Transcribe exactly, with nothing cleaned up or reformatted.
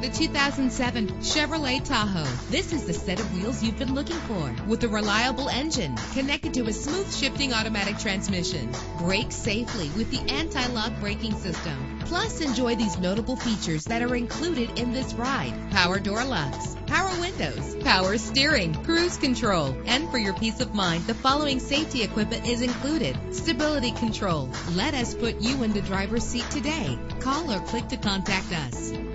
the two thousand seven Chevrolet Tahoe. This is the set of wheels you've been looking for, with a reliable engine connected to a smooth shifting automatic transmission. Brake safely with the anti-lock braking system. Plus, enjoy these notable features that are included in this ride: power door locks, power windows, power steering, cruise control. And for your peace of mind, the following safety equipment is included: stability control. Let us put you in the driver's seat today. Call or click to contact us.